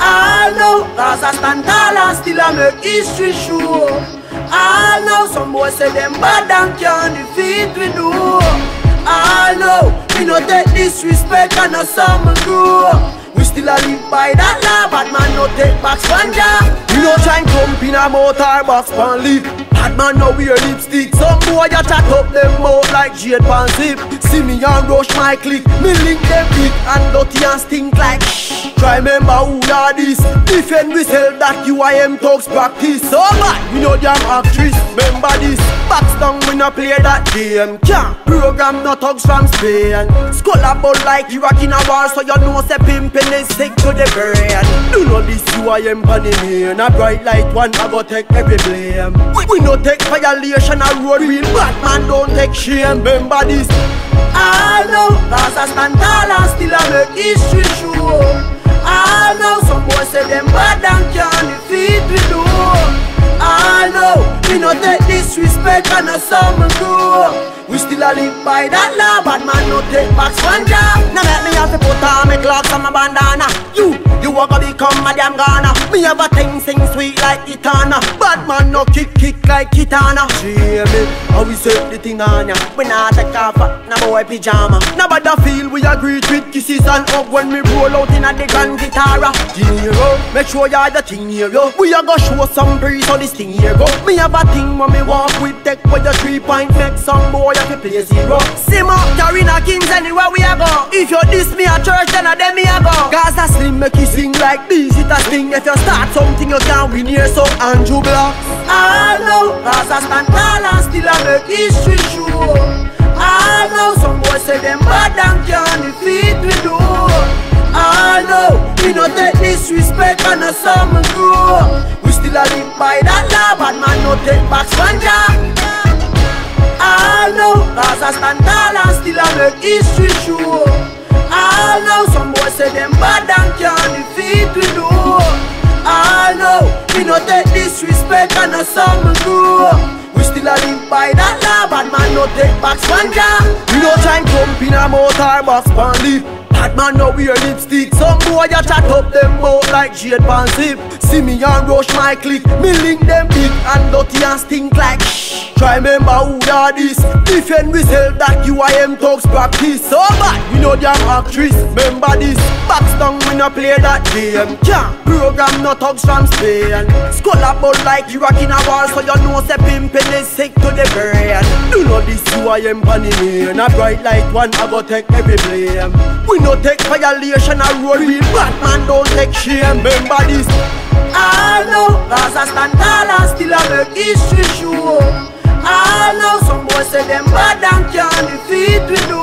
Allo, raza standala stila me issue show. Allo, sombo se dembadan kyan di fit we do. Allo, we no take disrespect and no some do. We still a live by that law, bad man no take back sponja. We no try and jump in a motor box pan leave. Bad man now wear lipstick. Some boy ya chat up them mouth like jade pan zip. See me and rush my click. Me link them big and dirty and stink like shh. Try remember who da this. Defend we sell that U.I.M. talks practice. So bad we no damn actress. Remember this. Backstung we no play that game. Can't program no thugs from Spain. Skull a bun like Iraq in a war. So you know say pimpin is sick to the brain. Do not this U.I.M. pandemia. A bright light one I go take every blame. We no take violation a road real bad man don't take shame. Remember this. Allo, raza stand tall and still a make history show. Allo, some boys say them bad and can't defeat we do. Allo, we no take disrespect and no some do. We still a live by that law, bad man no take back sponja. Now let me have to put on my clocks and my bandana. You walk a become a damn Ghana. Me have a thing sing sweet like Itana. Bad man no kick like Kitana. Jamie, how we set the thing on ya. We not take off no boy pyjama. Nobody feel we agree with kisses and hug when we roll out in a the grand guitar. Dinero, make sure ya the thing here yo. We a go show some breeze on this thing here go. Me have a thing when me walk with tech for your 3 point make some boy have to play zero. Sima, Karina Kings anywhere we a go. If you diss me a church then a dem me a go. Gaza Slim make you sing like this it a sting. If you start something you can't win here so Andrew Blocks. Allo, raza stand tall and still a make history show. Allo, some boys say them bad and can't defeat we do. Allo, we no take disrespect and no some grow. We still a live by that law, bad man no take back sponja. Allo, raza stand tall and still a make history show. Allo, some boys say them bad and can't defeat we do. Allo, we no take disrespect and no some grow. We still a live by that law, bad man no take back sponja. We no try and jump in a motor box pan leave. Bad man now wear lipstick. Some boy ya chat up them mouth like jade pan zip. See me and rush my click. Me link them big and dirty and stink like shh. Try remember who da this. Defend we sell that U.I.M. talks practice. So bad we no damn actress. Remember this. Backstung we no play that game. Can't program no thugs from Spain. Skull a bun like Iraq in a war. So you know say pimpin is sick to the brain. Do not this U.I.M. pandemia. A bright light one I go take every blame. We no take violation a road real bad man don't take shame. Remember this. Allo, raza stand tall and still a make history show. Allo, some boys say them bad and can't defeat we do.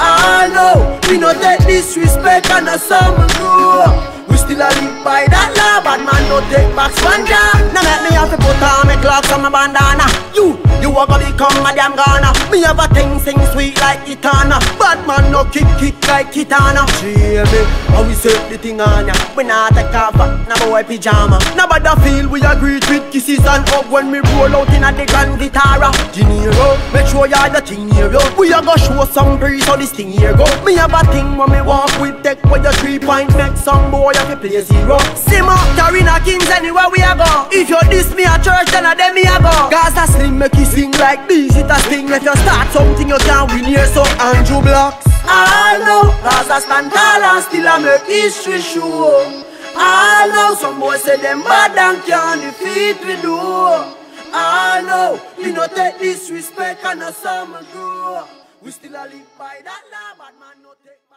Allo, we no take disrespect and no some do. Still a live by that law, bad man no take back sponja. Now let me have to put on my clocks and my bandana. You a go become a damn Ghana. Me have a thing sing sweet like Itana. Bad man no kick like Kitana. Jamie, how we set the thing on ya. We not take off no boy pyjama. Nobody feel we agree with kisses and hug when we roll out in a the grand guitar. Dinero, make sure ya the thing here yo. We a go show some breeze how this thing here go. Me have a thing when me walk with tech for your 3 point make some boy we play zero. Sima, Karina Kings anywhere we a go. If you diss me a church then a dem me a go. Gaza Slim make you sing like this it a sting. If you start something you can't win here so Andrew Blocks. Allo, raza stand tall and still a make history show. Allo, some boys say them bad and can't defeat we do. Allo, we no take disrespect and no some grow. We still a live by that law, bad man no take.